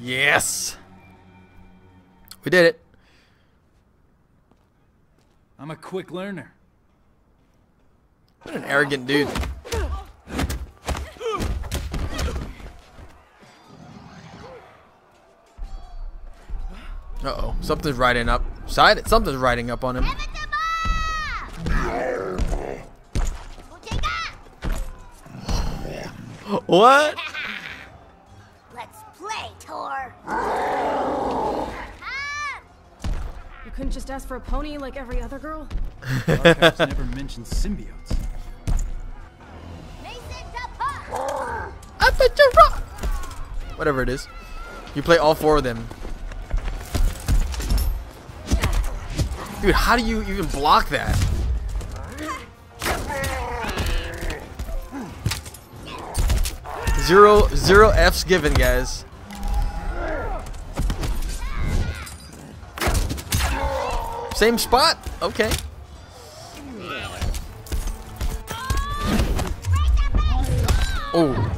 Yes! We did it. I'm a quick learner. What an arrogant dude. Uh-oh. Something's riding up. Something's riding up on him. What? Let's play, Tor. You couldn't just ask for a pony like every other girl? Archives never mentioned symbiotes. Whatever it is. You play all four of them. Dude, how do you even block that? Zero F's given, guys. Same spot? Okay. Oh.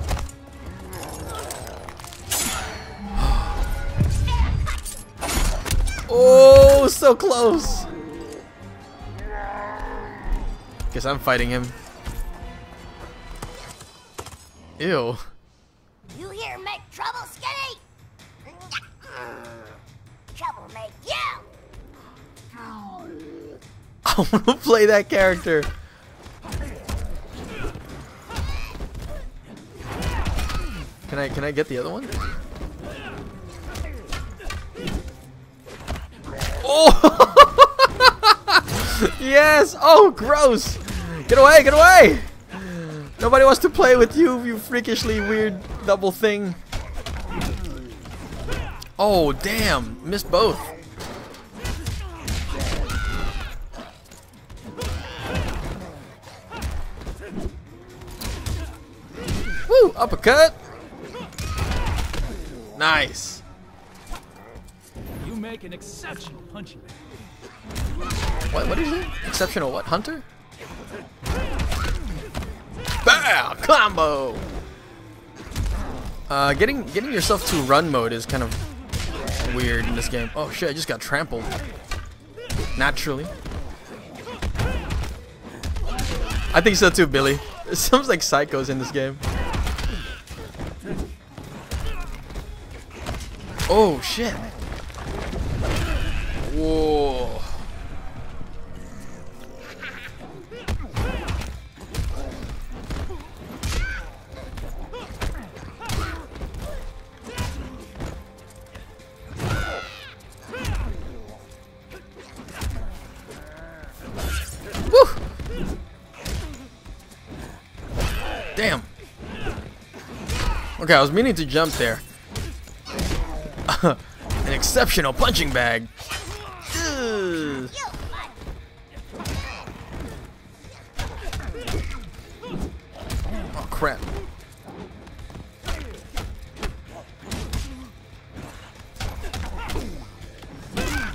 Oh, so close. Guess I'm fighting him. Ew. You here make trouble, Skinny? Trouble make you. I want to play that character. Can I get the other one? Oh! Yes! Oh, gross! Get away! Get away! Nobody wants to play with you, you freakishly weird double thing. Oh, damn! Missed both. Woo! Uppercut! Nice. You make an exceptional punching man. What is it? Exceptional what? Hunter? Bam! Combo! Getting yourself to run mode is kind of weird in this game. Oh shit, I just got trampled. Naturally. I think so too, Billy. It sounds like psychos in this game. Oh shit. Whoa. Woo. Damn. Okay, I was meaning to jump there. An exceptional punching bag. Ugh. Oh crap.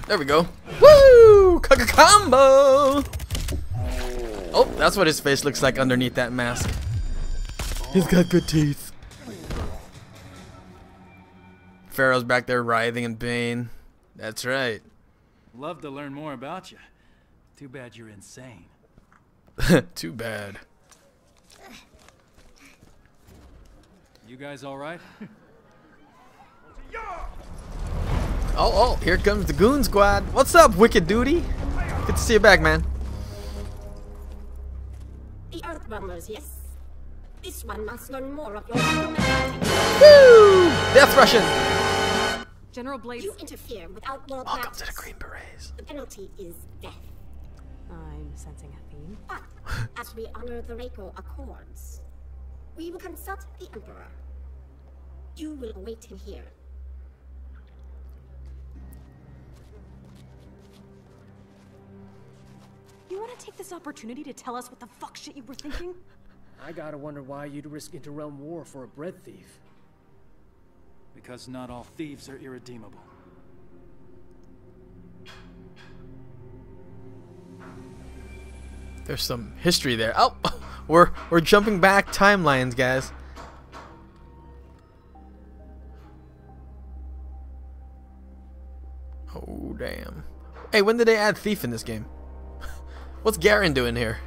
There we go. Woo! Combo! Oh, that's what his face looks like underneath that mask. He's got good teeth. Pharaoh's back there writhing in pain. That's right. Love to learn more about you. Too bad you're insane. Too bad. You guys all right? Oh, here comes the Goon Squad. What's up, Wicked Duty? Good to see you back, man. The Earthbounders, yes. This one must learn more of your Woo! Death Russian! General Blade, you interfere with Outworld practice. Welcome to the Green Berets. The penalty is death. I'm sensing a theme. But as we honor the Reiko Accords, we will consult the Emperor. You will await him here. You want to take this opportunity to tell us what the fuck shit you were thinking? I gotta wonder why you'd risk interrealm war for a bread thief. Because not all thieves are irredeemable. There's some history there. Oh, we're jumping back timelines, guys. Oh, damn. Hey, when did they add Thief in this game? What's Garen doing here?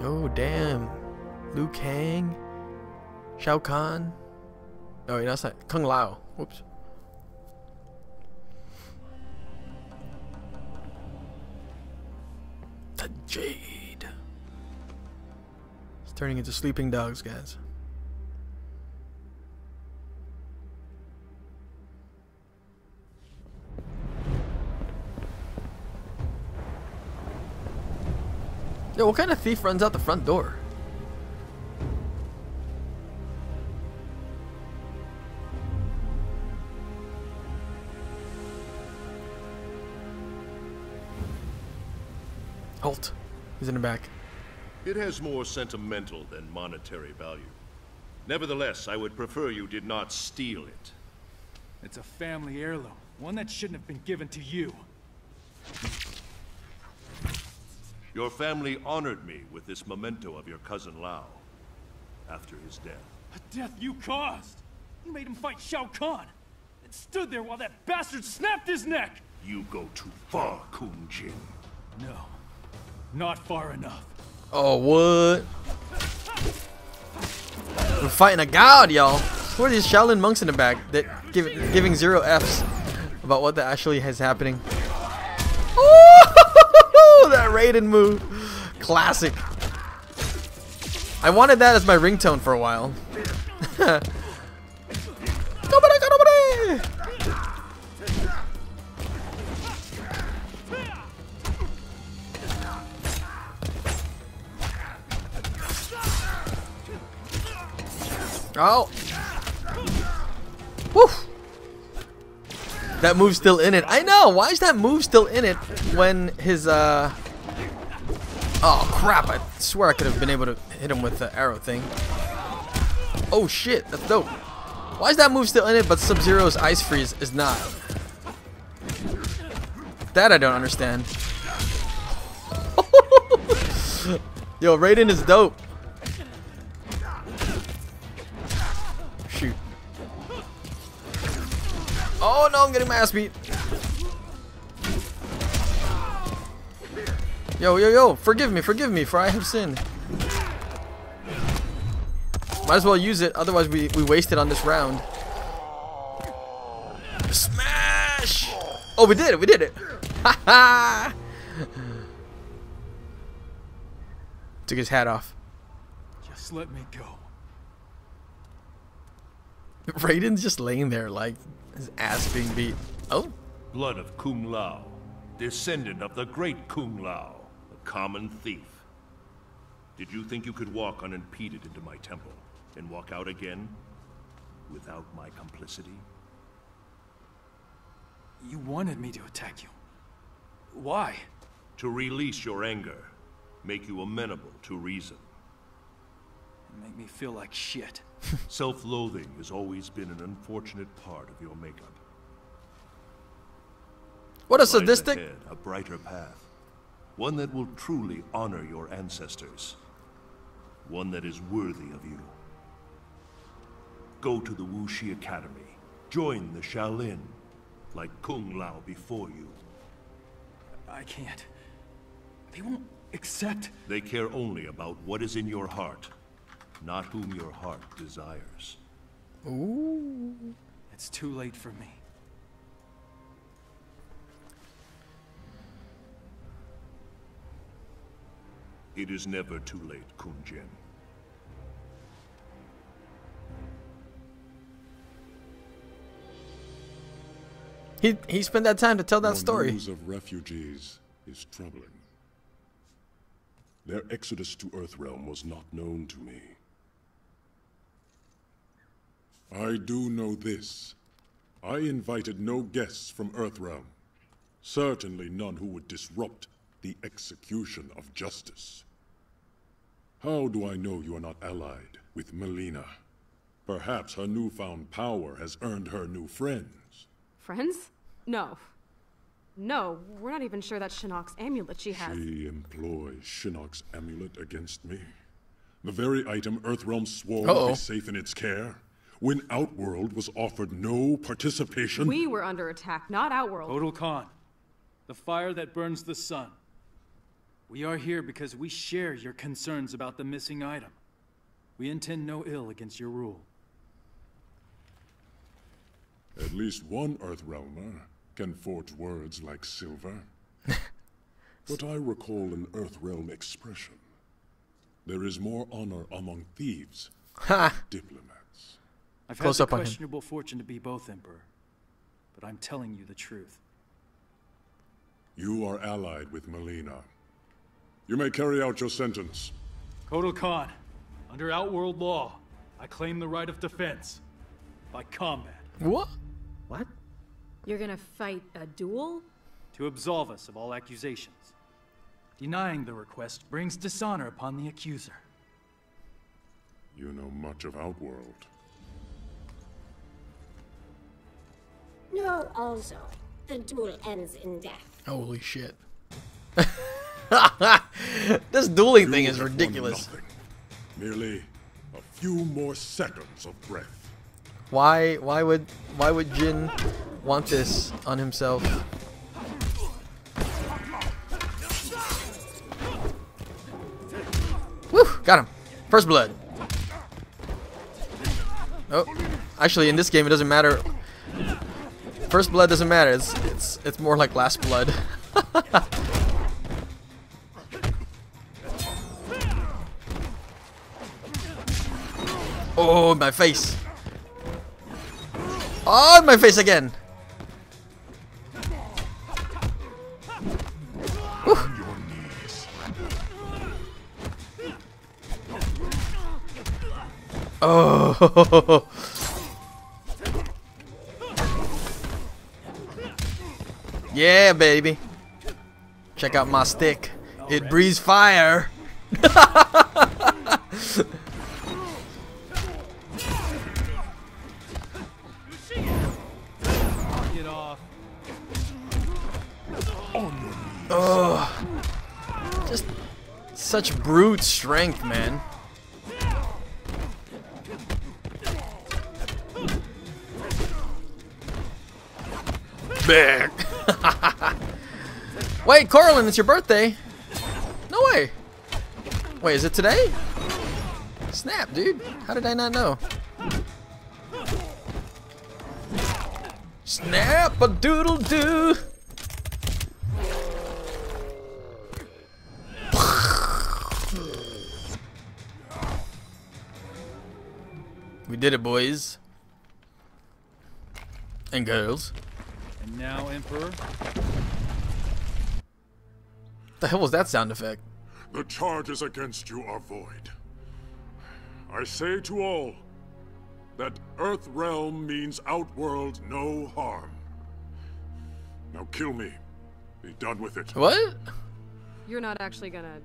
Oh, damn. Liu Kang? Shao Kahn? Oh, that's not Kung Lao. Whoops. The Jade. It's turning into sleeping dogs, guys. Yo, what kind of thief runs out the front door? Halt. He's in the back. It has more sentimental than monetary value. Nevertheless, I would prefer you did not steal it. It's a family heirloom, one that shouldn't have been given to you. Your family honored me with this memento of your cousin Lao after his death. A death you caused! You made him fight Shao Kahn and stood there while that bastard snapped his neck! You go too far, Kung Jin. No, not far enough. Oh, what? We're fighting a god, y'all. Who are these Shaolin monks in the back that giving zero Fs about what actually is happening? That Raiden move, classic. I wanted that as my ringtone for a while. Oh, woof. That move's still in it. I know. Why is that move still in it when his Oh crap! I swear I could have been able to hit him with the arrow thing. Oh shit! That's dope. Why is that move still in it, but Sub-Zero's ice freeze is not? That I don't understand. Yo, Raiden is dope. Shoot. Oh no! I'm getting my ass beat. Yo, yo, yo, forgive me, for I have sinned. Might as well use it, otherwise we waste it on this round. Smash! Oh, we did it! Ha ha! Took his hat off. Just let me go. Raiden's just laying there like his ass being beat. Oh? Blood of Kung Lao, descendant of the great Kung Lao. Common thief. Did you think you could walk unimpeded into my temple and walk out again without my complicity? You wanted me to attack you. Why? To release your anger, make you amenable to reason. Make me feel like shit. Self-loathing has always been an unfortunate part of your makeup. What a sadistic! Lies ahead, a brighter path. One that will truly honor your ancestors. One that is worthy of you. Go to the Wuxi Academy. Join the Shaolin, like Kung Lao before you. I can't. They won't accept. They care only about what is in your heart, not whom your heart desires. Ooh. It's too late for me. It is never too late, Kung Jin. He spent that time to tell that story. The news of refugees is troubling. Their exodus to Earthrealm was not known to me. I do know this. I invited no guests from Earthrealm. Certainly none who would disrupt the execution of justice. How do I know you are not allied with Mileena? Perhaps her newfound power has earned her new friends. Friends? No. No, we're not even sure that Shinnok's amulet she has. She employs Shinnok's amulet against me? The very item Earthrealm swore would be safe in its care? when Outworld was offered no participation? We were under attack, not Outworld. Kotal Khan, the fire that burns the sun. We are here because we share your concerns about the missing item. We intend no ill against your rule. At least one Earthrealmer can forge words like silver. But I recall an Earthrealm expression. There is more honor among thieves than diplomats. I've had the questionable fortune to be both, Emperor. But I'm telling you the truth. You are allied with Mileena. You may carry out your sentence. Kotal Khan, under Outworld law, I claim the right of defense by combat. What? What? You're gonna fight a duel? To absolve us of all accusations. Denying the request brings dishonor upon the accuser. You know much of Outworld. No, also, the duel ends in death. Holy shit. This dueling thing is ridiculous. Merely a few more seconds of breath. Why would Jin want this on himself? Woo! Got him. First blood. Oh, actually, in this game it doesn't matter. First blood doesn't matter. It's more like last blood. Oh, my face. Oh, my face again! Woo. Oh! Yeah, baby! Check out my stick. It breathes fire! Oh, just such brute strength, man. Bang. Wait, Corlin, it's your birthday. No way. Wait, is it today? Snap, dude. How did I not know? Snap a doodle doo. We did it, boys and girls. And now, Emperor. The hell was that sound effect? The charges against you are void. I say to all that Earthrealm means Outworld no harm. Now kill me. Be done with it. What? You're not actually gonna.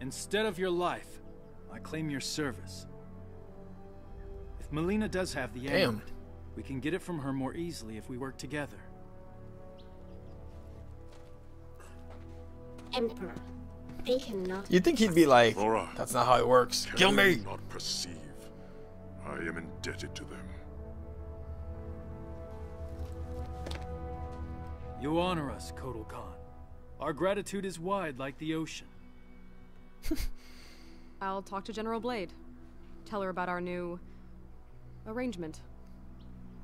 Instead of your life, I claim your service. If Mileena does have the amulet, we can get it from her more easily if we work together. Emperor, they cannot. You'd think he'd be like, Laura, that's not how it works. Kill me! Not perceive. I am indebted to them. You honor us, Kotal Khan. Our gratitude is wide like the ocean. I'll talk to General Blade. Tell her about our new arrangement.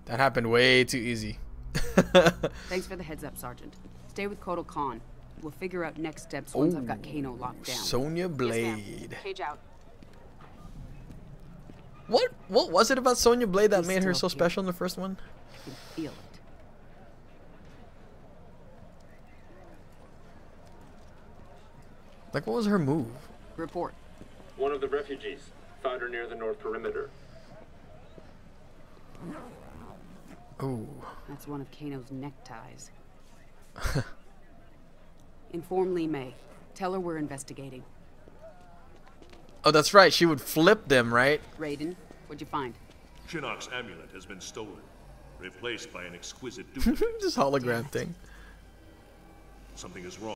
That happened way too easy. Thanks for the heads up, Sergeant. Stay with Kotal Khan. We'll figure out next steps once I've got Kano locked down. Sonya Blade. Yes, cage out. What was it about Sonya Blade that made her so special in the first one? I can feel it. Like, what was her move? Report. One of the refugees found her near the north perimeter. Oh. That's one of Kano's neckties. Inform Lee May. Tell her we're investigating. Oh, that's right. She would flip them, right? Raiden, what'd you find? Shinnok's amulet has been stolen, replaced by an exquisite duplicate. This hologram thing. Something is wrong.